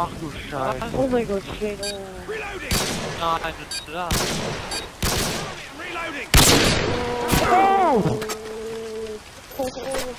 8 Oh my god, shit. Reloading! Reloading! Oh!